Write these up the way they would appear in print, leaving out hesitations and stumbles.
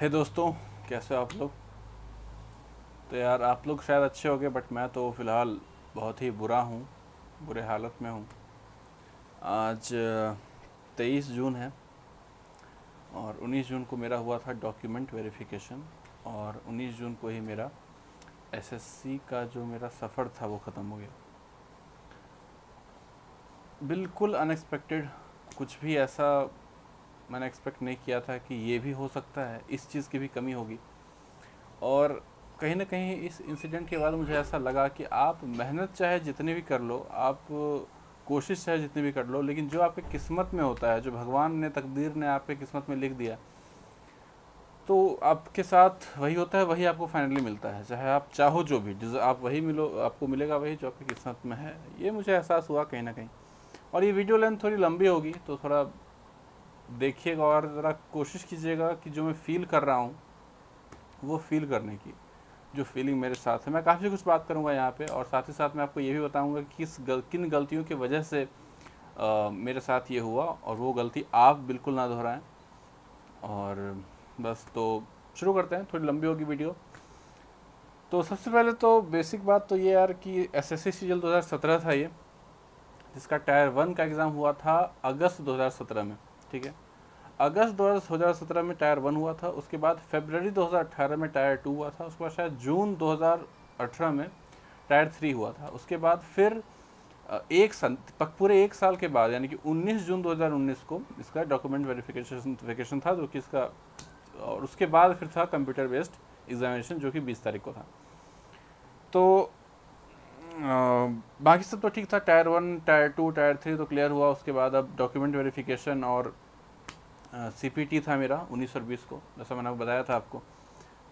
हे दोस्तों, कैसे हो आप लोग। तो यार आप लोग शायद अच्छे होंगे, बट मैं तो फ़िलहाल बहुत ही बुरा हूँ, बुरे हालत में हूँ। आज 23 जून है और 19 जून को मेरा हुआ था डॉक्यूमेंट वेरिफिकेशन और 19 जून को ही मेरा एसएससी का जो मेरा सफ़र था वो ख़त्म हो गया। बिल्कुल अनएक्सपेक्टेड, कुछ भी ऐसा मैंने एक्सपेक्ट नहीं किया था कि ये भी हो सकता है, इस चीज़ की भी कमी होगी। और कहीं ना कहीं इस इंसिडेंट के बाद मुझे ऐसा लगा कि आप मेहनत चाहे जितनी भी कर लो, आप कोशिश चाहे जितनी भी कर लो, लेकिन जो आपके किस्मत में होता है, जो भगवान ने, तकदीर ने आपके किस्मत में लिख दिया, तो आपके साथ वही होता है, वही आपको फाइनली मिलता है। चाहे आप चाहो जो भी, आप वही मिलो, आपको मिलेगा वही जो आपकी किस्मत में है। ये मुझे एहसास हुआ कहीं ना कहीं। और ये वीडियो लेंथ थोड़ी लंबी होगी, तो थोड़ा देखिएगा और ज़रा कोशिश कीजिएगा कि जो मैं फ़ील कर रहा हूँ वो फ़ील करने की, जो फीलिंग मेरे साथ है। मैं काफ़ी कुछ बात करूँगा यहाँ पे, और साथ ही साथ मैं आपको ये भी बताऊँगा कि किन गलतियों की वजह से मेरे साथ ये हुआ, और वो गलती आप बिल्कुल ना दोहराएं। और बस तो शुरू करते हैं, थोड़ी लंबी होगी वीडियो। तो सबसे पहले तो बेसिक बात तो ये यार कि एसएससी सीजल 2017 था ये, जिसका टायर 1 का एग्ज़ाम हुआ था अगस्त 2017 में। ठीक है, अगस्त 2017 में टायर 1 हुआ था, उसके बाद फरवरी 2018 में टायर 2 हुआ था, उसके बाद शायद जून 2018 में टायर 3 हुआ था। उसके बाद फिर पूरे एक साल के बाद यानी कि 19 जून 2019 को इसका डॉक्यूमेंट वेरिफिकेशन था, जो कि इसका, और उसके बाद फिर था कंप्यूटर बेस्ड एग्जामिनेशन जो कि 20 तारीख को था। तो बाकी सब तो ठीक था, टायर 1, टायर 2, टायर 3 तो क्लियर हुआ। उसके बाद अब डॉक्यूमेंट वेरिफिकेशन और सीपीटी था मेरा 19 और 20 को, जैसा मैंने बताया था आपको।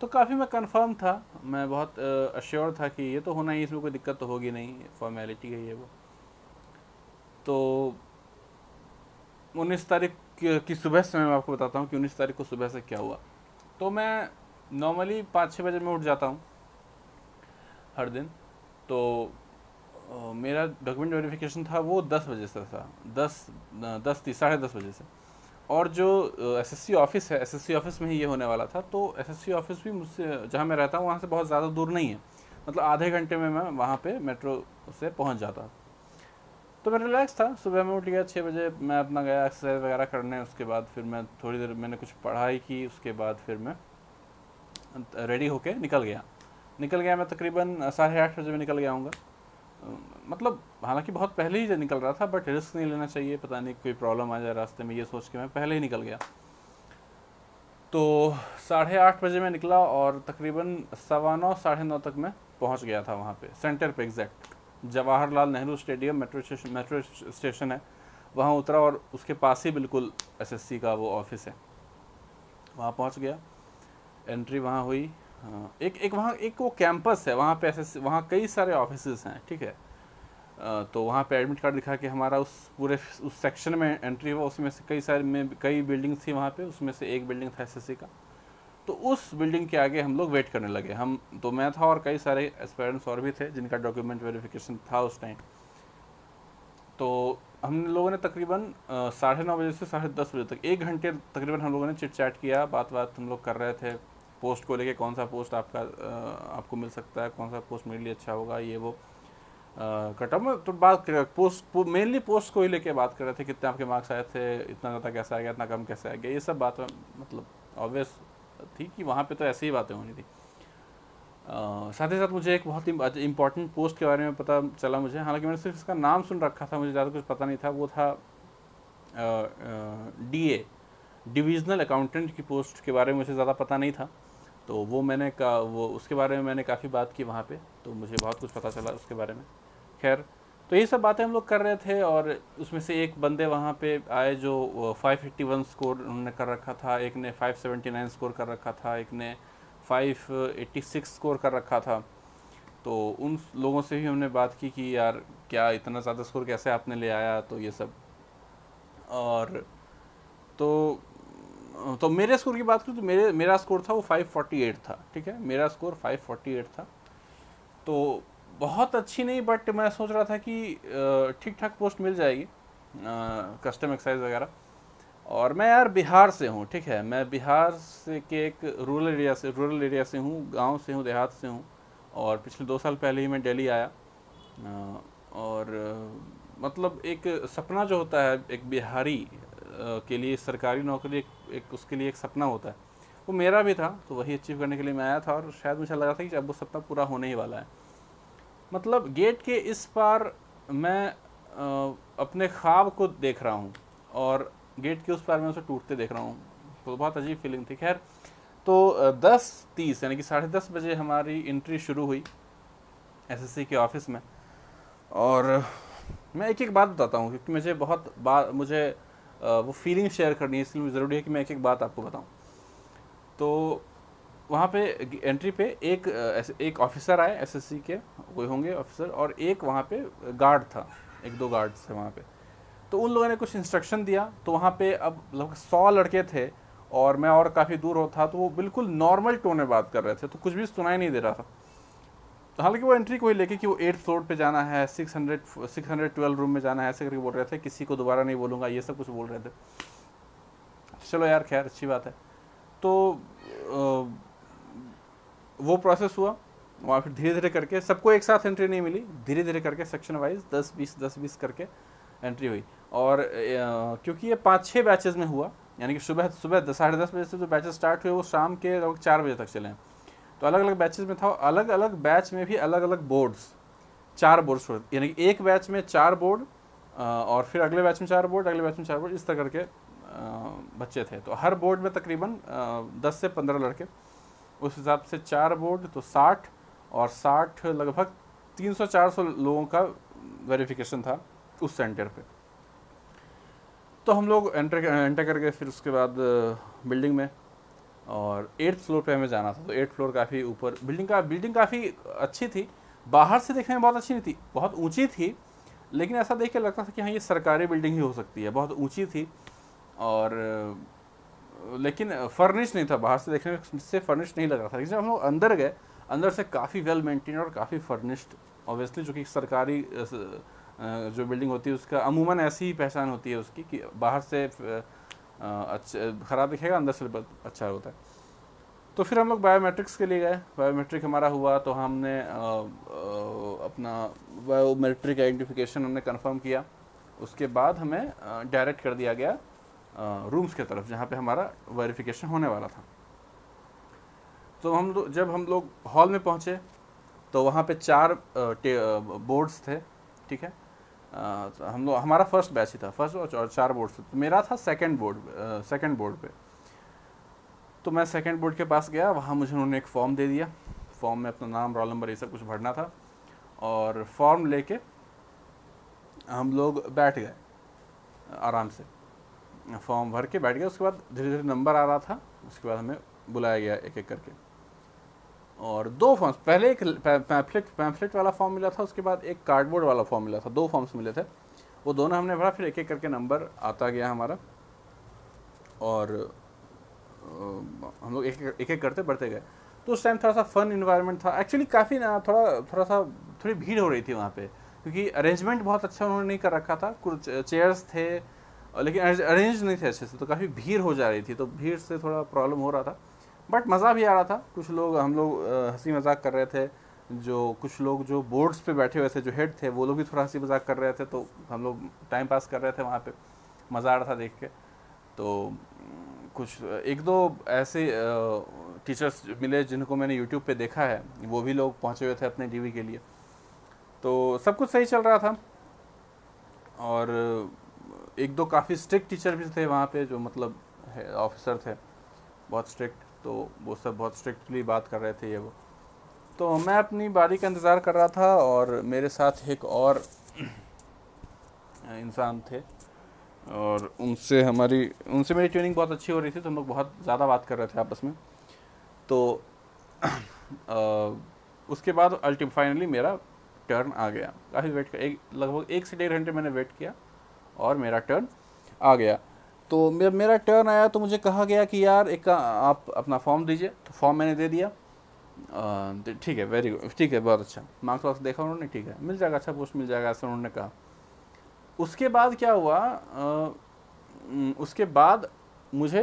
तो काफ़ी मैं कंफर्म था, मैं बहुत अश्योर था कि ये तो होना ही, इसमें कोई दिक्कत तो होगी नहीं, फॉर्मेलिटी है ये वो। तो 19 तारीख की सुबह से, मैं आपको बताता हूँ कि 19 तारीख को सुबह से क्या हुआ। तो मैं नॉर्मली 5-6 बजे में उठ जाता हूँ हर दिन। तो मेरा डॉक्यूमेंट वेरिफिकेशन था वो 10 बजे से था, 10:30, 10:30 बजे से। और जो एसएससी ऑफिस है, एसएससी ऑफिस में ही ये होने वाला था। तो एसएससी ऑफिस भी मुझसे, जहाँ मैं रहता हूँ, वहाँ से बहुत ज़्यादा दूर नहीं है, मतलब आधे घंटे में मैं वहाँ पे मेट्रो से पहुँच जाता। तो मैं रिलैक्स था, सुबह में उठ गया 6 बजे, मैं अपना गया एक्सरसाइज वगैरह करने। उसके बाद फिर मैं थोड़ी देर, मैंने कुछ पढ़ाई की, उसके बाद फिर मैं रेडी होके निकल गया। मैं तकरीबन 8:30 बजे में निकल गया हूँगा, मतलब हालांकि बहुत पहले ही निकल रहा था, बट रिस्क नहीं लेना चाहिए, पता नहीं कोई प्रॉब्लम आ जाए रास्ते में, ये सोच के मैं पहले ही निकल गया। तो 8:30 बजे मैं निकला और तकरीबन 9:15, 9:30 तक मैं पहुँच गया था वहाँ पे सेंटर पे। Exact Jawaharlal Nehru stadium metro station है, वहाँ उतरा और उसके पास ही बिल्कुल एसएससी का वो ऑफिस है, वहाँ पहुँच गया। एंट्री वहाँ हुई। एक वो कैंपस है, वहाँ पे एसएससी, वहाँ कई सारे ऑफिसेज हैं। ठीक है, तो वहाँ पे एडमिट कार्ड दिखा के हमारा उस सेक्शन में एंट्री हुआ। उसमें से कई बिल्डिंग्स थी वहाँ पे, उसमें से एक बिल्डिंग था एसएससी का। तो उस बिल्डिंग के आगे हम लोग वेट करने लगे, मैं था और कई सारे एस्पिरेंट्स और भी थे जिनका डॉक्यूमेंट वेरिफिकेशन था उस टाइम। तो हम लोगों ने तकरीबन 9:30 बजे से 10:30 बजे तक, 1 घंटे तकरीबन हम लोगों ने चिट चैट किया, बात हम लोग कर रहे थे पोस्ट को लेके, कौन सा पोस्ट आपको मिल सकता है, कौन सा पोस्ट मेरे लिए अच्छा होगा, ये वो कटअप में। तो बात कर रहे पोस्ट, मेनली पोस्ट को ही लेके बात कर रहे थे, कितने आपके मार्क्स आए थे, इतना ज़्यादा कैसे आ गया, इतना कम कैसे आ गया, ये सब बात मतलब ऑब्वियस थी कि वहाँ पे तो ऐसी ही बातें होनी थी। साथ ही साथ मुझे एक बहुत इंपॉर्टेंट पोस्ट के बारे में पता चला मुझे, हालाँकि मैंने सिर्फ इसका नाम सुन रखा था, मुझे ज़्यादा कुछ पता नहीं था। वो था DA, डिविजनल अकाउंटेंट की पोस्ट के बारे में मुझे ज़्यादा पता नहीं था। तो वो मैंने उसके बारे में मैंने काफ़ी बात की वहाँ पे, तो मुझे बहुत कुछ पता चला उसके बारे में। खैर, तो ये सब बातें हम लोग कर रहे थे और उसमें से एक बंदे वहाँ पे आए जो 581 स्कोर उन्होंने कर रखा था, एक ने 579 स्कोर कर रखा था, एक ने 586 स्कोर कर रखा था। तो उन लोगों से भी हमने बात की कि यार क्या इतना ज़्यादा स्कोर कैसे आपने ले आया, तो ये सब। और तो मेरे स्कोर की बात करूँ तो मेरा स्कोर था वो 548 था। ठीक है, मेरा स्कोर 548 था, तो बहुत अच्छी नहीं, बट मैं सोच रहा था कि ठीक ठाक पोस्ट मिल जाएगी, कस्टम एक्साइज वगैरह। और मैं यार बिहार से हूँ, ठीक है, मैं बिहार से के एक रूरल एरिया से हूँ, गांव से हूँ, देहात से हूँ। और पिछले 2 साल पहले ही मैं दिल्ली आया। और मतलब एक सपना जो होता है एक बिहारी के लिए, सरकारी नौकरी एक उसके लिए एक सपना होता है, वो मेरा भी था, तो वही अचीव करने के लिए मैं आया था। और शायद मुझे लगा था कि अब वो सपना पूरा होने ही वाला है। मतलब गेट के इस पार मैं अपने ख्वाब को देख रहा हूँ और गेट के उस पार मैं उसे टूटते देख रहा हूँ, तो बहुत अजीब फीलिंग थी। खैर, तो 10:30 यानी कि 10:30 बजे हमारी एंट्री शुरू हुई SSC के ऑफिस में। और मैं एक एक बात बताता हूँ क्योंकि मुझे बहुत बात वो फीलिंग शेयर करनी है, इसलिए ज़रूरी है कि मैं एक एक बात आपको बताऊँ। तो वहाँ पे एंट्री पे एक ऑफिसर आए SSC के, कोई होंगे ऑफिसर, और एक वहाँ पे गार्ड था, 1-2 गार्ड्स थे वहाँ पे। तो उन लोगों ने कुछ इंस्ट्रक्शन दिया। तो वहाँ पे अब लगभग 100 लड़के थे और मैं और काफ़ी दूर हो था, तो वो बिल्कुल नॉर्मल टोन में बात कर रहे थे, तो कुछ भी सुनाई नहीं दे रहा था। तो हालांकि वो एंट्री को ही लेके कि वो 8th फ्लोर पे जाना है, 612 रूम में जाना है, ऐसे करके बोल रहे थे, किसी को दोबारा नहीं बोलूँगा, ये सब कुछ बोल रहे थे। चलो यार, खैर अच्छी बात है। तो वो प्रोसेस हुआ वहाँ, फिर धीरे धीरे करके सबको एक साथ एंट्री नहीं मिली, धीरे धीरे करके सेक्शन वाइज 10-20 करके एंट्री हुई। और क्योंकि ये 5-6 बैचेस में हुआ, यानी कि सुबह 10:30 बजे से जो बैचेस स्टार्ट हुए वो शाम के लगभग 4 बजे तक चले। तो अलग अलग बैचेस में था, अलग अलग बैच में भी अलग अलग बोर्ड्स, 4 बोर्ड्स, यानी कि एक बैच में 4 बोर्ड और फिर अगले बैच में 4 बोर्ड, अगले बैच में 4 बोर्ड, इस तरह करके बच्चे थे। तो हर बोर्ड में तकरीबन 10 से 15 लड़के, उस हिसाब से 4 बोर्ड तो 60, और 60 लगभग 300-400 लोगों का वेरिफिकेशन था उस सेंटर पे। तो हम लोग एंटर करके फिर उसके बाद बिल्डिंग में, और 8th फ्लोर पे हमें जाना था। तो 8th फ्लोर काफ़ी ऊपर, बिल्डिंग काफ़ी अच्छी थी, बाहर से देखने में बहुत अच्छी नहीं थी, बहुत ऊंची थी, लेकिन ऐसा देख के लगता था कि हाँ ये सरकारी बिल्डिंग ही हो सकती है। बहुत ऊंची थी और लेकिन फर्निश नहीं था, बाहर से देखने से फर्निश नहीं लग रहा था। लेकिन जब हम लोग अंदर गए, अंदर से काफ़ी वेल मेंटेन और काफ़ी फर्निश्ड, ऑब्वियसली, जो कि सरकारी जो बिल्डिंग होती है उसका अमूमन ऐसी ही पहचान होती है उसकी, कि बाहर से ख़राब दिखेगा, अंदर से अच्छा होता है। तो फिर हम लोग बायोमेट्रिक्स के लिए गए, बायोमेट्रिक हमारा हुआ। तो हमने अपना बायोमेट्रिक आइडेंटिफिकेशन हमने कंफर्म किया, उसके बाद हमें डायरेक्ट कर दिया गया रूम्स के तरफ जहाँ पे हमारा वेरिफिकेशन होने वाला था। तो जब हम लोग हॉल में पहुँचे तो वहाँ पे 4 बोर्ड्स थे, ठीक है। तो हमारा फर्स्ट बैच ही था, फर्स्ट और 4 बोर्ड्स थे। तो मेरा था सेकंड बोर्ड पे। तो मैं सेकंड बोर्ड के पास गया, वहाँ मुझे उन्होंने एक फॉर्म दे दिया, फॉर्म में अपना नाम, रोल नंबर, ये सब कुछ भरना था। और फॉर्म लेके हम लोग बैठ गए, आराम से फॉर्म भर के बैठ गया। उसके बाद धीरे धीरे नंबर आ रहा था, उसके बाद हमें बुलाया गया एक एक करके। और 2 फॉर्म्स, पहले एक पैम्फलेट वाला फॉर्म मिला था, उसके बाद एक कार्डबोर्ड वाला फॉर्म मिला था, 2 फॉर्म्स मिले थे, वो दोनों हमने भरा। फिर एक एक करके नंबर आता गया हमारा, और हम लोग एक एक करते बढ़ते गए। तो उस टाइम थोड़ा सा फन इन्वायरमेंट था, एक्चुअली काफ़ी ना थोड़ी भीड़ हो रही थी वहाँ पर, क्योंकि अरेंजमेंट बहुत अच्छा उन्होंने नहीं कर रखा था। कुछ चेयर्स थे लेकिन अरेंज नहीं थे अच्छे से, तो काफ़ी भीड़ हो जा रही थी, तो भीड़ से थोड़ा प्रॉब्लम हो रहा था। बट मज़ा भी आ रहा था, कुछ लोग, हम लोग हंसी मजाक कर रहे थे, कुछ लोग जो बोर्ड्स पे बैठे हुए थे, जो हेड थे, वो लोग भी थोड़ा हंसी मजाक कर रहे थे, तो हम लोग टाइम पास कर रहे थे वहाँ पे, मज़ा आ रहा था देख के। तो कुछ 1-2 ऐसे टीचर्स मिले जिनको मैंने यूट्यूब पर देखा है, वो भी लोग पहुँचे हुए थे अपने DV के लिए। तो सब कुछ सही चल रहा था। और 1-2 काफ़ी स्ट्रिक्ट टीचर भी थे वहाँ पे, जो मतलब ऑफिसर थे बहुत स्ट्रिक्ट, तो वो सब बहुत स्ट्रिक्टली बात कर रहे थे ये वो। तो मैं अपनी बारी का इंतज़ार कर रहा था, और मेरे साथ एक और इंसान थे, और उनसे मेरी ट्यूनिंग बहुत अच्छी हो रही थी, तो हम लोग बहुत ज़्यादा बात कर रहे थे आपस में। तो उसके बाद फाइनली मेरा टर्न आ गया। काफ़ी वेट कर, लगभग 1 से 1.5 घंटे मैंने वेट किया और मेरा टर्न आ गया। तो मेरा टर्न आया तो मुझे कहा गया कि यार आप अपना फॉर्म दीजिए। तो फॉर्म मैंने दे दिया, ठीक है, वेरी गुड, ठीक है, बहुत अच्छा, मार्क्स वार्क्स देखा उन्होंने, ठीक है, मिल जाएगा, अच्छा पोस्ट मिल जाएगा, ऐसा उन्होंने कहा। उसके बाद क्या हुआ, उसके बाद मुझे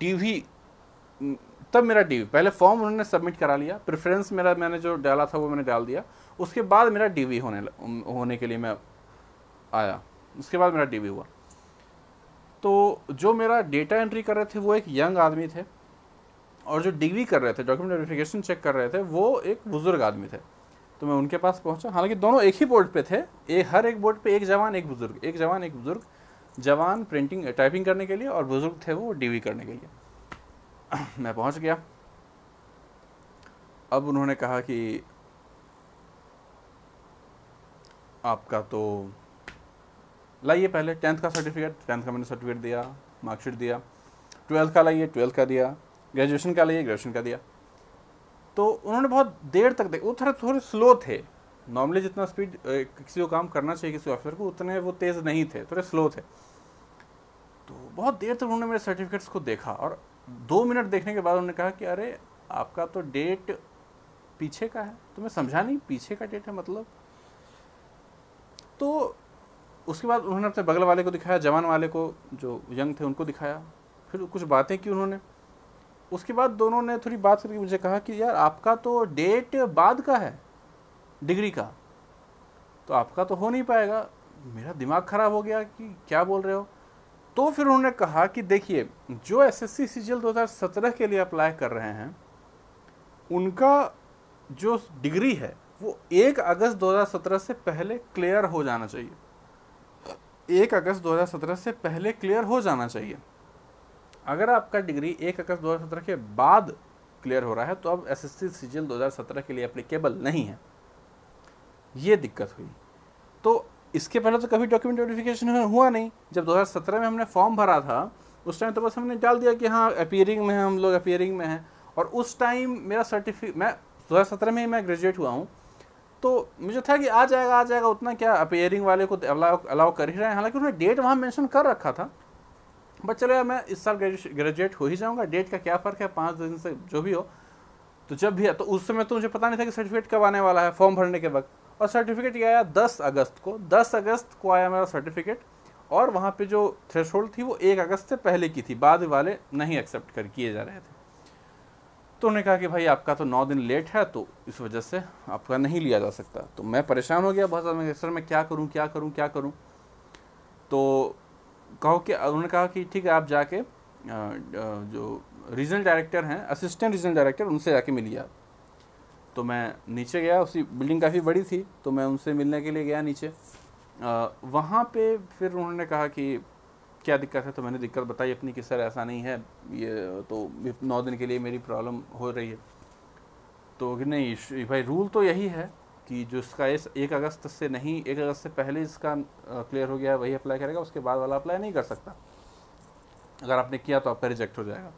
डीवी, तब मेरा डीवी, पहले फॉर्म उन्होंने सबमिट करा लिया, प्रेफरेंस मेरा मैंने जो डाला था वो मैंने डाल दिया, उसके बाद मेरा डीवी होने के लिए मैं आया, उसके बाद मेरा डीवी हुआ। तो जो मेरा डेटा एंट्री कर रहे थे वो एक यंग आदमी थे, और जो डीवी कर रहे थे, डॉक्यूमेंट वेरिफिकेशन चेक कर रहे थे, वो एक बुज़ुर्ग आदमी थे। तो मैं उनके पास पहुंचा, हालांकि दोनों एक ही बोर्ड पे थे, हर एक बोर्ड पे एक जवान एक बुज़ुर्ग, एक जवान एक बुज़ुर्ग, जवान प्रिंटिंग टाइपिंग करने के लिए और बुज़ुर्ग थे वो डीवी करने के लिए। मैं पहुंच गया। अब उन्होंने कहा कि आपका तो लाइए पहले 10th का सर्टिफिकेट, 10th का मैंने सर्टिफिकेट दिया, मार्कशीट दिया, 12th का लाइए, 12th का दिया, ग्रेजुएशन का लिए, ग्रेजुएशन का दिया। तो उन्होंने बहुत देर तक देखा, वो थोड़े स्लो थे, नॉर्मली जितना स्पीड किसी को काम करना चाहिए किसी ऑफिसर को, उतने वो तेज़ नहीं थे, थोड़े स्लो थे। तो बहुत देर तक उन्होंने मेरे सर्टिफिकेट्स को देखा और 2 मिनट देखने के बाद उन्होंने कहा कि अरे आपका तो डेट पीछे का है। तो मैं समझा नहीं, पीछे का डेट है मतलब। तो उसके बाद उन्होंने अपने बगल वाले को दिखाया, जवान वाले को जो यंग थे उनको दिखाया, फिर कुछ बातें की उन्होंने। उसके बाद दोनों ने थोड़ी बात करके मुझे कहा कि यार आपका तो डेट बाद का है डिग्री का, तो आपका तो हो नहीं पाएगा। मेरा दिमाग ख़राब हो गया कि क्या बोल रहे हो। तो फिर उन्होंने कहा कि देखिए जो एसएससी सीजीएल 2017 के लिए अप्लाई कर रहे हैं उनका जो डिग्री है वो 1 अगस्त 2017 से पहले क्लियर हो जाना चाहिए, 1 अगस्त 2017 से पहले क्लियर हो जाना चाहिए। अगर आपका डिग्री 1 अगस्त 2017 के बाद क्लियर हो रहा है तो अब एसएससी सीजीएल 2017 के लिए एप्लीकेबल नहीं है। ये दिक्कत हुई। तो इसके पहले तो कभी डॉक्यूमेंट वेरिफिकेशन हुआ नहीं। जब 2017 में हमने फॉर्म भरा था उस टाइम तो बस हमने डाल दिया कि हाँ अपीयरिंग में है, हम लोग अपीयरिंग में हैं। और उस टाइम मेरा सर्टिफिकेट, मैं 2017 में ही मैं ग्रेजुएट हुआ हूँ, तो मुझे था कि आ जाएगा आ जाएगा, उतना क्या अपीयरिंग वाले को अलाउ कर ही रहे हैं। हालाँकि उन्होंने डेट वहाँ मैंशन कर रखा था, बट चलो यार मैं इस साल ग्रेजुएट हो ही जाऊंगा, डेट का क्या फ़र्क है, 5 दिन से जो भी हो। तो जब भी, तो उस समय तो मुझे पता नहीं था कि सर्टिफिकेट कब आने वाला है, फॉर्म भरने के वक्त। और सर्टिफिकेट ये आया 10 अगस्त को, 10 अगस्त को आया मेरा सर्टिफिकेट। और वहाँ पे जो थ्रेशोल्ड थी वो 1 अगस्त से पहले की थी, बाद वाले नहीं एक्सेप्ट कर किए जा रहे थे। तो उन्होंने कहा कि भाई आपका तो 9 दिन लेट है, तो इस वजह से आपका नहीं लिया जा सकता। तो मैं परेशान हो गया बहुत ज़्यादा, सर मैं क्या करूँ क्या करूँ क्या करूँ। तो कहो कि उन्होंने कहा कि ठीक है आप जाके जो रीजनल डायरेक्टर हैं, असिस्टेंट रीजनल डायरेक्टर, उनसे जाके मिलिए आप। तो मैं नीचे गया, उसी बिल्डिंग काफ़ी बड़ी थी, तो मैं उनसे मिलने के लिए गया नीचे। वहाँ पे फिर उन्होंने कहा कि क्या दिक्कत है, तो मैंने दिक्कत बताई अपनी कि सर ऐसा नहीं है, ये तो 9 दिन के लिए मेरी प्रॉब्लम हो रही है। तो नहीं भाई रूल तो यही है कि जो इसका 1 अगस्त से नहीं, 1 अगस्त से पहले इसका क्लियर हो गया वही अप्लाई करेगा, उसके बाद वाला अप्लाई नहीं कर सकता, अगर आपने किया तो आपका रिजेक्ट हो जाएगा।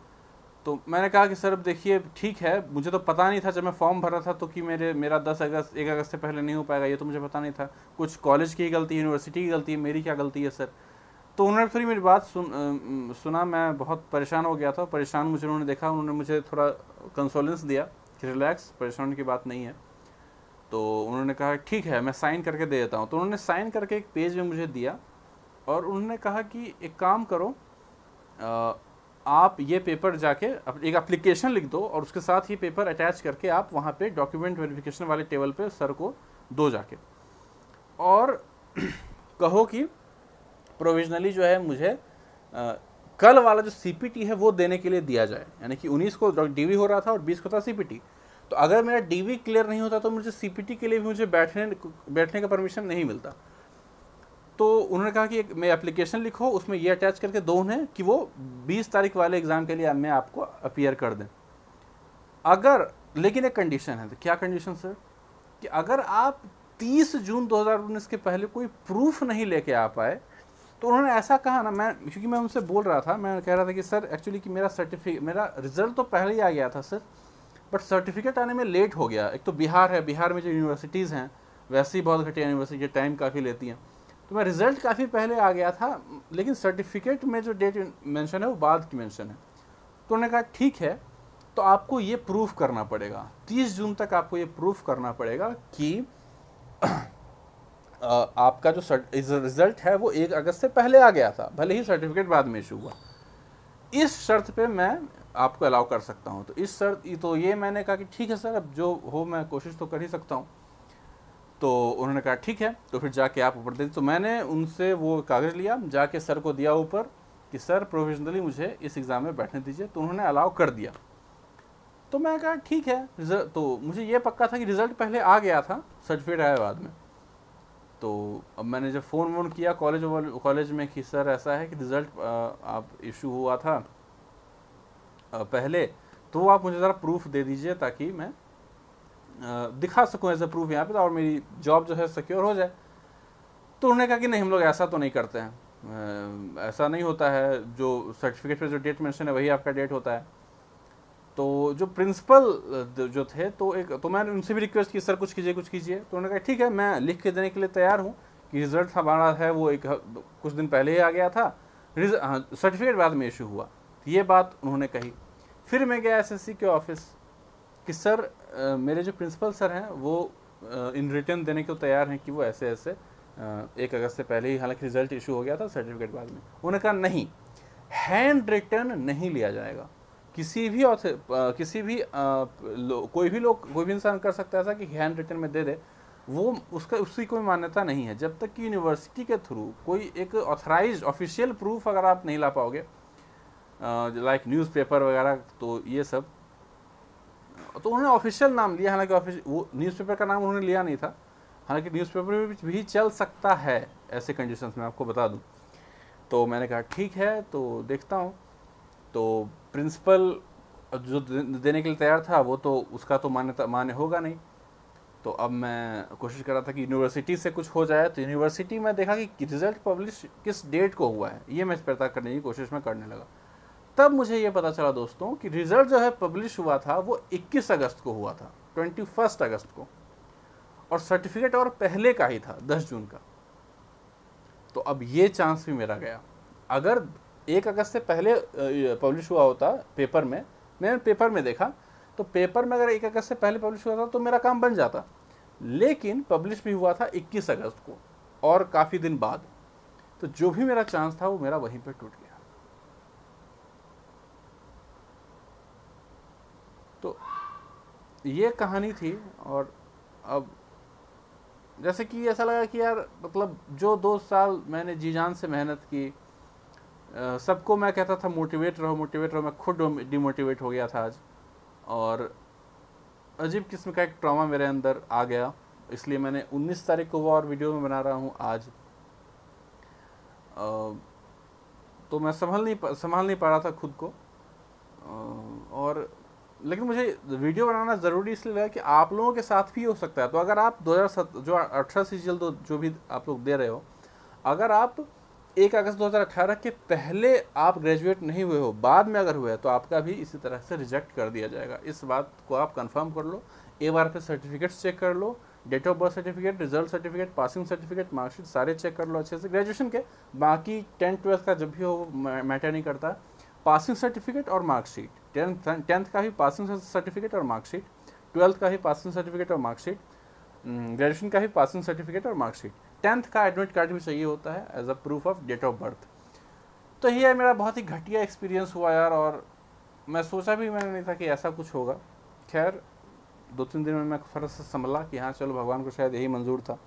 तो मैंने कहा कि सर अब देखिए ठीक है, मुझे तो पता नहीं था जब मैं फॉर्म भर रहा था तो कि मेरा 10 अगस्त 1 अगस्त से पहले नहीं हो पाएगा, ये तो मुझे पता नहीं था। कुछ कॉलेज की गलती है, यूनिवर्सिटी की गलती है, मेरी क्या गलती है सर। तो उन्होंने थोड़ी मेरी बात सुना, मैं बहुत परेशान हो गया था, परेशान मुझे उन्होंने देखा, उन्होंने मुझे थोड़ा कंसोलेंस दिया कि रिलैक्स, परेशान की बात नहीं है। तो उन्होंने कहा ठीक है मैं साइन करके दे देता हूँ। तो उन्होंने साइन करके एक पेज में मुझे दिया और उन्होंने कहा कि एक काम करो, आप ये पेपर जाके एक एप्लीकेशन लिख दो और उसके साथ ही पेपर अटैच करके आप वहाँ पे डॉक्यूमेंट वेरिफिकेशन वाले टेबल पे सर को दो जाके, और कहो कि प्रोविजनली जो है मुझे कल वाला जो CPT है वो देने के लिए दिया जाए। यानी कि 19 को DV हो रहा था और 20 को था CPT। तो अगर मेरा DV क्लियर नहीं होता तो मुझे CPT के लिए भी मुझे बैठने का परमिशन नहीं मिलता। तो उन्होंने कहा कि मैं एप्लीकेशन लिखो, उसमें ये अटैच करके दो उन्हें कि वो 20 तारीख वाले एग्ज़ाम के लिए मैं आपको अपीयर कर दें। अगर, लेकिन एक कंडीशन है। तो क्या कंडीशन सर? कि अगर आप 30 जून 2019 के पहले कोई प्रूफ नहीं लेके आ पाए, तो उन्होंने ऐसा कहा ना, मैं क्योंकि मैं उनसे बोल रहा था, मैं कह रहा था कि सर एक्चुअली कि मेरा रिजल्ट तो पहले ही आ गया था सर, बट सर्टिफिकेट आने में लेट हो गया। एक तो बिहार है, बिहार में जो यूनिवर्सिटीज़ हैं वैसे ही बहुत घटिया यूनिवर्सिटी, टाइम काफ़ी लेती हैं। तो मैं रिज़ल्ट काफ़ी पहले आ गया था, लेकिन सर्टिफिकेट में जो डेट मेंशन है वो बाद की मेंशन है। तो उन्होंने कहा ठीक है, तो आपको ये प्रूफ करना पड़ेगा, 30 जून तक आपको ये प्रूफ करना पड़ेगा कि आपका जो रिज़ल्ट है वो 1 अगस्त से पहले आ गया था, भले ही सर्टिफिकेट बाद में इशू हुआ, इस शर्त पे मैं आपको अलाउ कर सकता हूँ। तो इस शर्त तो ये मैंने कहा कि ठीक है सर, अब जो हो मैं कोशिश तो कर ही सकता हूँ। तो उन्होंने कहा ठीक है, तो फिर जाके आप ऊपर दे। तो मैंने उनसे वो कागज़ लिया, जाके सर को दिया ऊपर कि सर प्रोविजनली मुझे इस एग्ज़ाम में बैठने दीजिए, तो उन्होंने अलाउ कर दिया। तो मैंने कहा ठीक है, रिजल्ट तो मुझे ये पक्का था कि रिज़ल्ट पहले आ गया था, सर्टिफिकेट आया बाद में। तो अब मैंने जब फ़ोन किया कॉलेज में कि सर ऐसा है कि रिज़ल्ट आप इशू हुआ था पहले, तो आप मुझे ज़रा प्रूफ दे दीजिए ताकि मैं दिखा सकूँ एज ए प्रूफ यहाँ पे, और मेरी जॉब जो है सिक्योर हो जाए। तो उन्होंने कहा कि नहीं, हम लोग ऐसा तो नहीं करते हैं, ऐसा नहीं होता है, जो सर्टिफिकेट पे जो डेट मेंशन है वही आपका डेट होता है। तो जो प्रिंसिपल जो थे, तो मैंने उनसे भी रिक्वेस्ट की सर कुछ कीजिए कुछ कीजिए। तो उन्होंने कहा ठीक है, मैं लिख के देने के लिए तैयार हूँ कि रिज़ल्ट हमारा है वो कुछ दिन पहले ही आ गया था, सर्टिफिकेट बाद में इशू हुआ। ये बात उन्होंने कही। फिर मैं गया एसएससी के ऑफिस कि सर मेरे जो प्रिंसिपल सर हैं वो इन रिटर्न देने को तैयार हैं कि वो ऐसे ऐसे 1 अगस्त से पहले ही हालांकि रिज़ल्ट इशू हो गया था, सर्टिफिकेट बाद में। उन्होंने कहा नहीं, हैंड रिटर्न नहीं लिया जाएगा, कोई भी इंसान कर सकता है ऐसा कि हैंड रिटर्न में दे दे, वो उसकी कोई मान्यता नहीं है जब तक कि यूनिवर्सिटी के थ्रू कोई एक ऑथराइज ऑफिशियल प्रूफ अगर आप नहीं ला पाओगे, लाइक न्यूज़पेपर वगैरह तो ये सब। तो उन्होंने ऑफिशियल नाम लिया, हालांकि वो न्यूज़पेपर का नाम उन्होंने लिया नहीं था, हालांकि न्यूज़पेपर भी चल सकता है ऐसे कंडीशंस में, आपको बता दूं। तो मैंने कहा ठीक है, तो देखता हूं। तो प्रिंसिपल जो देने के लिए तैयार था वो तो उसका तो मान्य होगा नहीं। तो अब मैं कोशिश कर रहा था कि यूनिवर्सिटी से कुछ हो जाए। तो यूनिवर्सिटी में देखा कि रिज़ल्ट पब्लिश किस डेट को हुआ है, ये मैं पता करने की कोशिश में करने लगा। तब मुझे ये पता चला दोस्तों कि रिज़ल्ट जो है पब्लिश हुआ था वो 21 अगस्त को हुआ था, 21 अगस्त को, और सर्टिफिकेट और पहले का ही था 10 जून का। तो अब ये चांस भी मेरा गया, अगर 1 अगस्त से पहले पब्लिश हुआ होता पेपर में, मैंने पेपर में देखा, तो पेपर में अगर 1 अगस्त से पहले पब्लिश हुआ था तो मेरा काम बन जाता, लेकिन पब्लिश भी हुआ था 21 अगस्त को और काफ़ी दिन बाद। तो जो भी मेरा चांस था वो मेरा वहीं पर टूट गया। तो ये कहानी थी। और अब जैसे कि ऐसा लगा कि यार मतलब जो 2 साल मैंने जी जान से मेहनत की, सबको मैं कहता था मोटिवेट रहो मोटिवेट रहो, मैं खुद डिमोटिवेट हो गया था आज, और अजीब किस्म का एक ट्रॉमा मेरे अंदर आ गया। इसलिए मैंने 19 तारीख को वो और वीडियो में बना रहा हूँ आज। तो मैं संभाल नहीं पा रहा था खुद को, और लेकिन मुझे वीडियो बनाना ज़रूरी इसलिए लगा कि आप लोगों के साथ भी हो सकता है। तो अगर आप 2018 सीजल जो भी आप लोग दे रहे हो, अगर आप 1 अगस्त 2018 के पहले आप ग्रेजुएट नहीं हुए हो, बाद में अगर हुए तो आपका भी इसी तरह से रिजेक्ट कर दिया जाएगा। इस बात को आप कंफर्म कर लो, एक बार पे सर्टिफिकेट्स चेक कर लो, date of birth certificate, result certificate, passing certificate, marksheet सारे चेक कर लो अच्छे से ग्रेजुएशन के। बाकी 10th 12th का जब भी हो मैटर नहीं करता, पासिंग सर्टिफिकेट और मार्कशीट, 10th का भी पासिंग सर्टिफिकेट और मार्कशीट, 12th का भी पासिंग सर्टिफिकेट और मार्कशीट, ग्रेजुएशन का भी पासिंग सर्टिफिकेट और मार्कशीट, 10th का एडमिट कार्ड भी चाहिए होता है as a proof of date of birth. तो ये मेरा बहुत ही घटिया एक्सपीरियंस हुआ यार, और मैं सोचा भी मैंने नहीं था कि ऐसा कुछ होगा। खैर 2-3 दिन में मैं थोड़ा सा संभला कि हाँ चलो भगवान को शायद यही मंजूर था,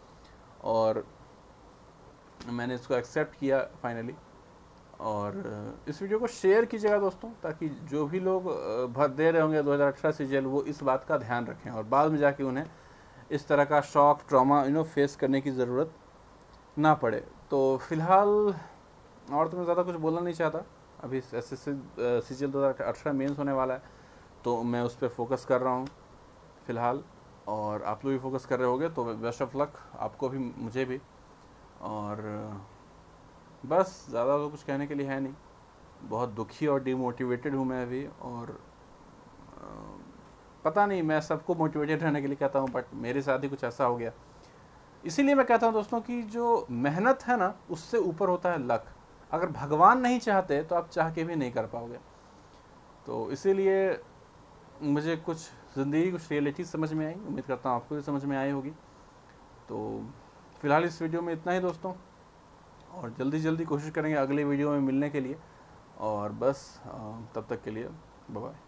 और मैंने इसको एक्सेप्ट किया फाइनली। और इस वीडियो को शेयर कीजिएगा दोस्तों, ताकि जो भी लोग भर दे रहे होंगे 2018 सीजीएल, वो इस बात का ध्यान रखें और बाद में जाके उन्हें इस तरह का शॉक ट्रॉमा फेस करने की ज़रूरत ना पड़े। तो फिलहाल और तो मैं ज़्यादा कुछ बोलना नहीं चाहता। अभी एसएससी सीजीएल 2018 मेंस होने वाला है, तो मैं उस पर फोकस कर रहा हूँ फ़िलहाल, और आप लोग भी फोकस कर रहे होगे, तो बेस्ट ऑफ लक आपको भी मुझे भी। और बस ज़्यादा तो कुछ कहने के लिए है नहीं, बहुत दुखी और डिमोटिवेटेड हूँ मैं अभी, और पता नहीं मैं सबको मोटिवेटेड रहने के लिए कहता हूँ, बट मेरे साथ ही कुछ ऐसा हो गया। इसीलिए मैं कहता हूँ दोस्तों कि जो मेहनत है ना, उससे ऊपर होता है लक। अगर भगवान नहीं चाहते तो आप चाह के भी नहीं कर पाओगे। तो इसीलिए मुझे कुछ ज़िंदगी कुछ रियलिटी समझ में आई, उम्मीद करता हूँ आपको भी समझ में आई होगी। तो फिलहाल इस वीडियो में इतना ही दोस्तों, और जल्दी जल्दी कोशिश करेंगे अगले वीडियो में मिलने के लिए, और बस तब तक के लिए बाय बाय।